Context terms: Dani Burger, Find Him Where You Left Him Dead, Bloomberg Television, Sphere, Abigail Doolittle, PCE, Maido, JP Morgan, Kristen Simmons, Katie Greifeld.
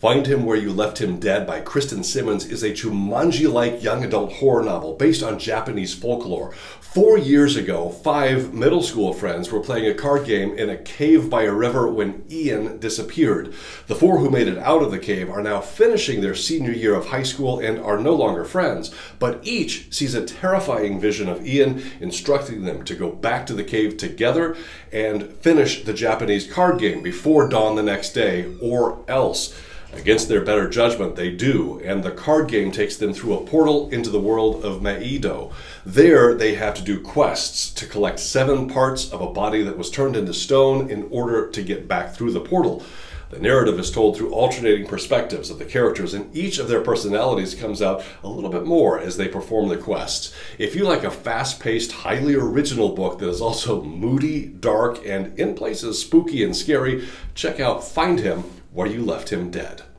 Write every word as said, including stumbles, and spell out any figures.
Find Him Where You Left Him Dead by Kristen Simmons is a Jumanji-like young adult horror novel based on Japanese folklore. Four years ago, five middle school friends were playing a card game in a cave by a river when Ian disappeared. The four who made it out of the cave are now finishing their senior year of high school and are no longer friends, but each sees a terrifying vision of Ian instructing them to go back to the cave together and finish the Japanese card game before dawn the next day, or else. Against their better judgment, they do, and the card game takes them through a portal into the world of Maido. There, they have to do quests to collect seven parts of a body that was turned into stone in order to get back through the portal. The narrative is told through alternating perspectives of the characters, and each of their personalities comes out a little bit more as they perform the quests. If you like a fast-paced, highly original book that is also moody, dark, and in places spooky and scary, check out Find Him Where You Left Him Dead.